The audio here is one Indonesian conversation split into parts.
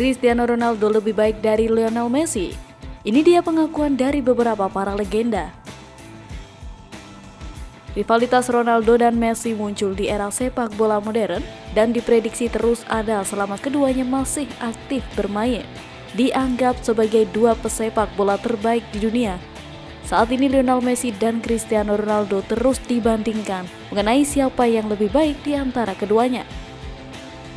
Cristiano Ronaldo lebih baik dari Lionel Messi? Ini dia pengakuan dari beberapa para legenda. Rivalitas Ronaldo dan Messi muncul di era sepak bola modern dan diprediksi terus ada selama keduanya masih aktif bermain. Dianggap sebagai dua pesepak bola terbaik di dunia. Saat ini Lionel Messi dan Cristiano Ronaldo terus dibandingkan mengenai siapa yang lebih baik di antara keduanya.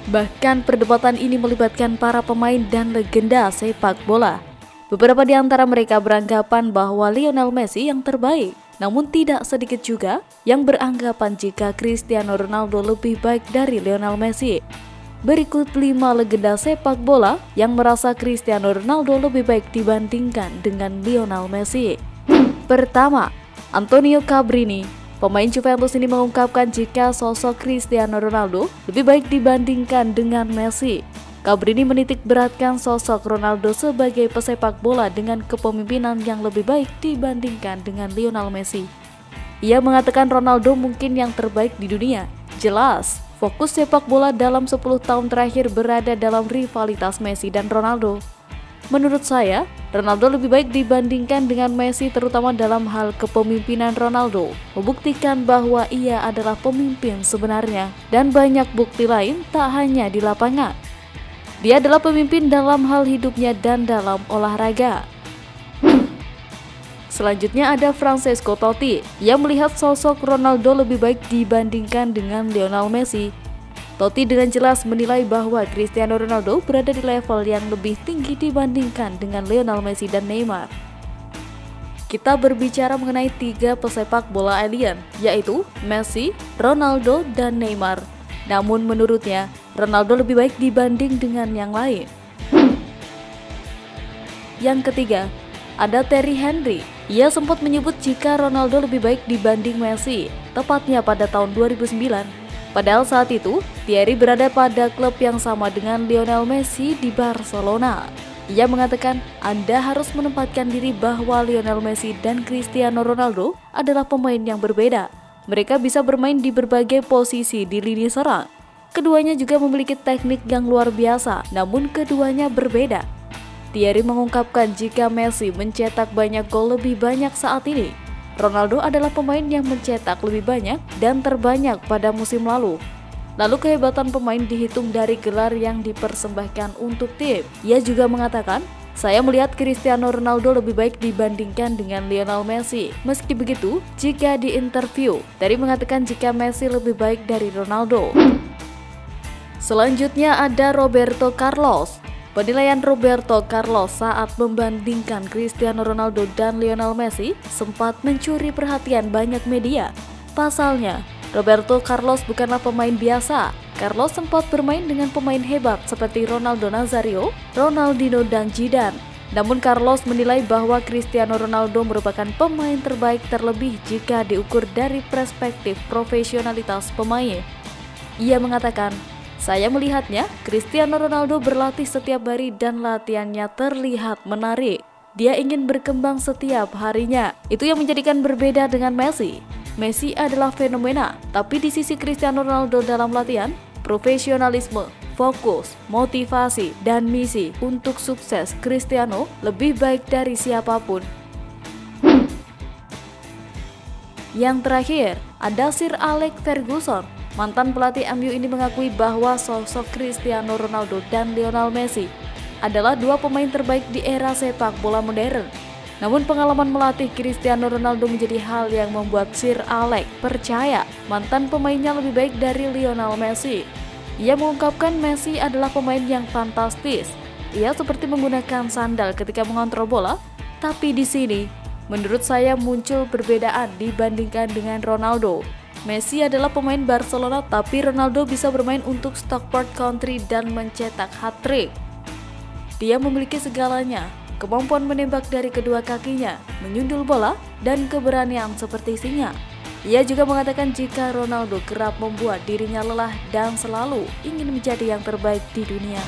Bahkan perdebatan ini melibatkan para pemain dan legenda sepak bola. Beberapa di antara mereka beranggapan bahwa Lionel Messi yang terbaik, namun tidak sedikit juga yang beranggapan jika Cristiano Ronaldo lebih baik dari Lionel Messi. Berikut 5 legenda sepak bola yang merasa Cristiano Ronaldo lebih baik dibandingkan dengan Lionel Messi. Pertama, Antonio Cabrini. Pemain Juventus ini mengungkapkan jika sosok Cristiano Ronaldo lebih baik dibandingkan dengan Messi. Cabrini menitikberatkan sosok Ronaldo sebagai pesepak bola dengan kepemimpinan yang lebih baik dibandingkan dengan Lionel Messi. Ia mengatakan Ronaldo mungkin yang terbaik di dunia. Jelas, fokus sepak bola dalam 10 tahun terakhir berada dalam rivalitas Messi dan Ronaldo. Menurut saya, Ronaldo lebih baik dibandingkan dengan Messi terutama dalam hal kepemimpinan. Ronaldo membuktikan bahwa ia adalah pemimpin sebenarnya dan banyak bukti lain tak hanya di lapangan. Dia adalah pemimpin dalam hal hidupnya dan dalam olahraga. Selanjutnya ada Francesco Totti yang melihat sosok Ronaldo lebih baik dibandingkan dengan Lionel Messi. Totti dengan jelas menilai bahwa Cristiano Ronaldo berada di level yang lebih tinggi dibandingkan dengan Lionel Messi dan Neymar. Kita berbicara mengenai 3 pesepak bola alien, yaitu Messi, Ronaldo, dan Neymar. Namun menurutnya, Ronaldo lebih baik dibanding dengan yang lain. Yang ketiga, ada Thierry Henry. Ia sempat menyebut jika Ronaldo lebih baik dibanding Messi, tepatnya pada tahun 2009. Padahal saat itu, Thierry berada pada klub yang sama dengan Lionel Messi di Barcelona. Ia mengatakan, "Anda harus menempatkan diri bahwa Lionel Messi dan Cristiano Ronaldo adalah pemain yang berbeda. Mereka bisa bermain di berbagai posisi di lini serang. Keduanya juga memiliki teknik yang luar biasa, namun keduanya berbeda." Thierry mengungkapkan jika Messi mencetak banyak gol lebih banyak saat ini. Ronaldo adalah pemain yang mencetak lebih banyak dan terbanyak pada musim lalu. Lalu kehebatan pemain dihitung dari gelar yang dipersembahkan untuk tim. Ia juga mengatakan, "Saya melihat Cristiano Ronaldo lebih baik dibandingkan dengan Lionel Messi." Meski begitu, jika diinterview, Thierry mengatakan jika Messi lebih baik dari Ronaldo. Selanjutnya ada Roberto Carlos. Penilaian Roberto Carlos saat membandingkan Cristiano Ronaldo dan Lionel Messi sempat mencuri perhatian banyak media. Pasalnya, Roberto Carlos bukanlah pemain biasa. Carlos sempat bermain dengan pemain hebat seperti Ronaldo Nazario, Ronaldinho, dan Zidane. Namun Carlos menilai bahwa Cristiano Ronaldo merupakan pemain terbaik terlebih jika diukur dari perspektif profesionalitas pemain. Ia mengatakan, "Saya melihatnya, Cristiano Ronaldo berlatih setiap hari dan latihannya terlihat menarik. Dia ingin berkembang setiap harinya. Itu yang menjadikan berbeda dengan Messi. Messi adalah fenomena, tapi di sisi Cristiano Ronaldo dalam latihan, profesionalisme, fokus, motivasi, dan misi untuk sukses Cristiano lebih baik dari siapapun." Yang terakhir, ada Sir Alex Ferguson. Mantan pelatih MU ini mengakui bahwa sosok Cristiano Ronaldo dan Lionel Messi adalah dua pemain terbaik di era sepak bola modern. Namun pengalaman melatih Cristiano Ronaldo menjadi hal yang membuat Sir Alex percaya mantan pemainnya lebih baik dari Lionel Messi. Ia mengungkapkan Messi adalah pemain yang fantastis. Ia seperti menggunakan sandal ketika mengontrol bola, tapi di sini menurut saya muncul perbedaan dibandingkan dengan Ronaldo. Messi adalah pemain Barcelona, tapi Ronaldo bisa bermain untuk Stockport County dan mencetak hat-trick. Dia memiliki segalanya, kemampuan menembak dari kedua kakinya, menyundul bola, dan keberanian seperti singa. Ia juga mengatakan jika Ronaldo kerap membuat dirinya lelah dan selalu ingin menjadi yang terbaik di dunia.